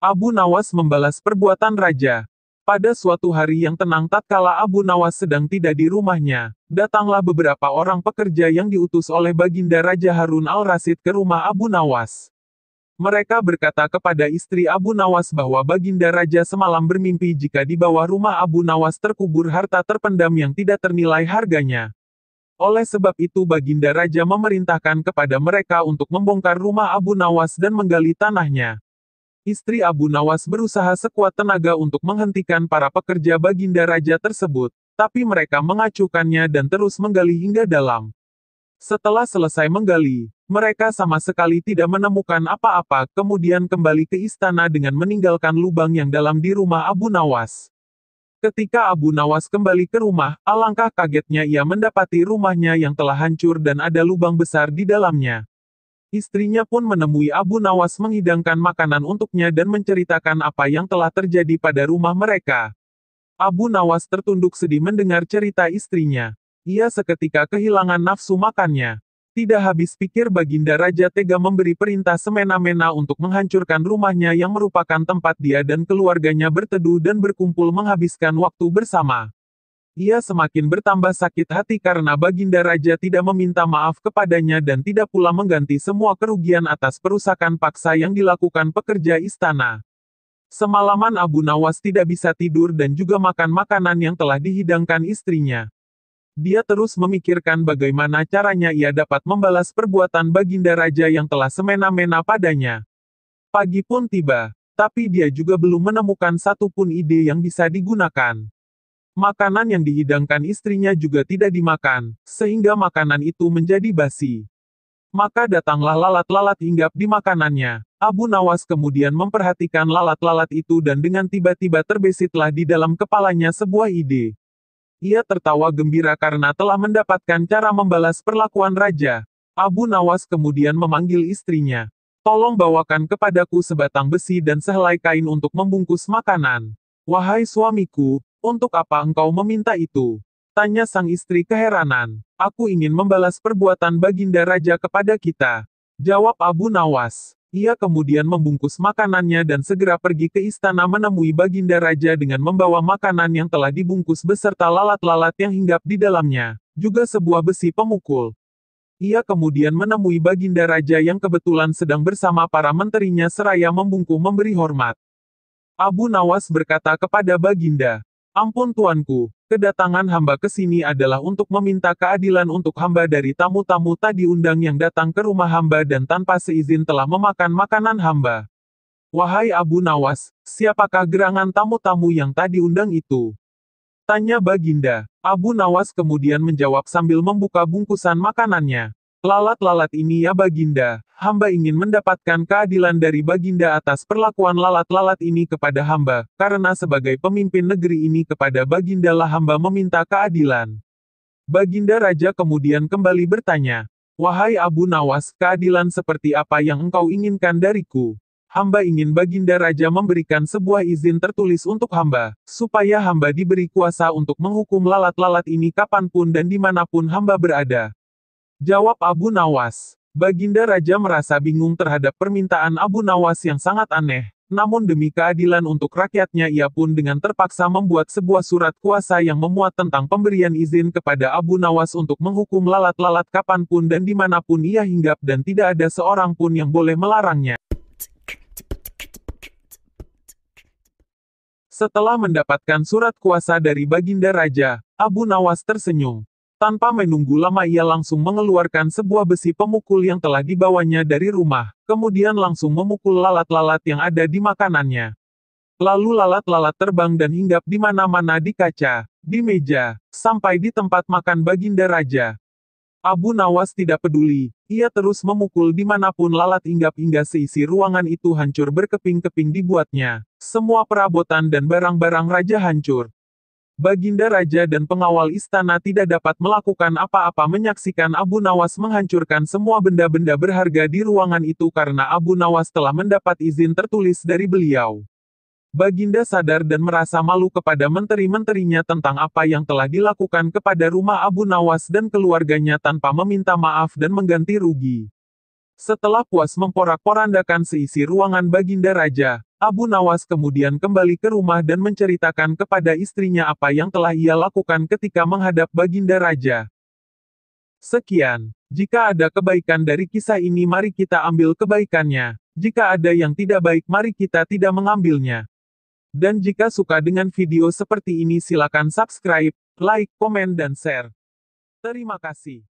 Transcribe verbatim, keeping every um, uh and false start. Abu Nawas membalas perbuatan raja. Pada suatu hari yang tenang tatkala Abu Nawas sedang tidak di rumahnya, datanglah beberapa orang pekerja yang diutus oleh Baginda Raja Harun al-Rasyid ke rumah Abu Nawas. Mereka berkata kepada istri Abu Nawas bahwa Baginda Raja semalam bermimpi jika di bawah rumah Abu Nawas terkubur harta terpendam yang tidak ternilai harganya. Oleh sebab itu Baginda Raja memerintahkan kepada mereka untuk membongkar rumah Abu Nawas dan menggali tanahnya. Istri Abu Nawas berusaha sekuat tenaga untuk menghentikan para pekerja Baginda Raja tersebut, tapi mereka mengacuhkannya dan terus menggali hingga dalam. Setelah selesai menggali, mereka sama sekali tidak menemukan apa-apa, kemudian kembali ke istana dengan meninggalkan lubang yang dalam di rumah Abu Nawas. Ketika Abu Nawas kembali ke rumah, alangkah kagetnya ia mendapati rumahnya yang telah hancur dan ada lubang besar di dalamnya. Istrinya pun menemui Abu Nawas menghidangkan makanan untuknya dan menceritakan apa yang telah terjadi pada rumah mereka. Abu Nawas tertunduk sedih mendengar cerita istrinya. Ia seketika kehilangan nafsu makannya. Tidak habis pikir Baginda Raja tega memberi perintah semena-mena untuk menghancurkan rumahnya yang merupakan tempat dia dan keluarganya berteduh dan berkumpul menghabiskan waktu bersama. Ia semakin bertambah sakit hati karena Baginda Raja tidak meminta maaf kepadanya dan tidak pula mengganti semua kerugian atas perusakan paksa yang dilakukan pekerja istana. Semalaman Abu Nawas tidak bisa tidur dan juga makan makanan yang telah dihidangkan istrinya. Dia terus memikirkan bagaimana caranya ia dapat membalas perbuatan Baginda Raja yang telah semena-mena padanya. Pagi pun tiba, tapi dia juga belum menemukan satupun ide yang bisa digunakan. Makanan yang dihidangkan istrinya juga tidak dimakan, sehingga makanan itu menjadi basi. Maka datanglah lalat-lalat hinggap di makanannya. Abu Nawas kemudian memperhatikan lalat-lalat itu dan dengan tiba-tiba terbesitlah di dalam kepalanya sebuah ide. Ia tertawa gembira karena telah mendapatkan cara membalas perlakuan raja. Abu Nawas kemudian memanggil istrinya. "Tolong bawakan kepadaku sebatang besi dan sehelai kain untuk membungkus makanan." "Wahai suamiku, untuk apa engkau meminta itu?" tanya sang istri keheranan. "Aku ingin membalas perbuatan Baginda Raja kepada kita," jawab Abu Nawas. Ia kemudian membungkus makanannya dan segera pergi ke istana menemui Baginda Raja dengan membawa makanan yang telah dibungkus beserta lalat-lalat yang hinggap di dalamnya, juga sebuah besi pemukul. Ia kemudian menemui Baginda Raja yang kebetulan sedang bersama para menterinya seraya membungkuk memberi hormat. Abu Nawas berkata kepada Baginda, "Ampun tuanku, kedatangan hamba ke sini adalah untuk meminta keadilan untuk hamba dari tamu-tamu tadi undang yang datang ke rumah hamba dan tanpa seizin telah memakan makanan hamba." "Wahai Abu Nawas, siapakah gerangan tamu-tamu yang tadi undang itu?" tanya Baginda. Abu Nawas kemudian menjawab sambil membuka bungkusan makanannya. "Lalat-lalat ini ya Baginda, hamba ingin mendapatkan keadilan dari Baginda atas perlakuan lalat-lalat ini kepada hamba, karena sebagai pemimpin negeri ini kepada Bagindalah hamba meminta keadilan." Baginda Raja kemudian kembali bertanya, "Wahai Abu Nawas, keadilan seperti apa yang engkau inginkan dariku?" "Hamba ingin Baginda Raja memberikan sebuah izin tertulis untuk hamba, supaya hamba diberi kuasa untuk menghukum lalat-lalat ini kapanpun dan dimanapun hamba berada," jawab Abu Nawas. Baginda Raja merasa bingung terhadap permintaan Abu Nawas yang sangat aneh, namun demi keadilan untuk rakyatnya ia pun dengan terpaksa membuat sebuah surat kuasa yang memuat tentang pemberian izin kepada Abu Nawas untuk menghukum lalat-lalat kapanpun dan dimanapun ia hinggap dan tidak ada seorang pun yang boleh melarangnya. Setelah mendapatkan surat kuasa dari Baginda Raja, Abu Nawas tersenyum. Tanpa menunggu lama ia langsung mengeluarkan sebuah besi pemukul yang telah dibawanya dari rumah, kemudian langsung memukul lalat-lalat yang ada di makanannya. Lalu lalat-lalat terbang dan hinggap di mana-mana di kaca, di meja, sampai di tempat makan Baginda Raja. Abu Nawas tidak peduli, ia terus memukul dimanapun lalat hinggap hingga seisi ruangan itu hancur berkeping-keping dibuatnya. Semua perabotan dan barang-barang raja hancur. Baginda Raja dan pengawal istana tidak dapat melakukan apa-apa menyaksikan Abu Nawas menghancurkan semua benda-benda berharga di ruangan itu karena Abu Nawas telah mendapat izin tertulis dari beliau. Baginda sadar dan merasa malu kepada menteri-menterinya tentang apa yang telah dilakukan kepada rumah Abu Nawas dan keluarganya tanpa meminta maaf dan mengganti rugi. Setelah puas memporak-porandakan seisi ruangan Baginda Raja, Abu Nawas kemudian kembali ke rumah dan menceritakan kepada istrinya apa yang telah ia lakukan ketika menghadap Baginda Raja. Sekian. Jika ada kebaikan dari kisah ini mari kita ambil kebaikannya, jika ada yang tidak baik mari kita tidak mengambilnya. Dan jika suka dengan video seperti ini silakan subscribe, like, komen dan share. Terima kasih.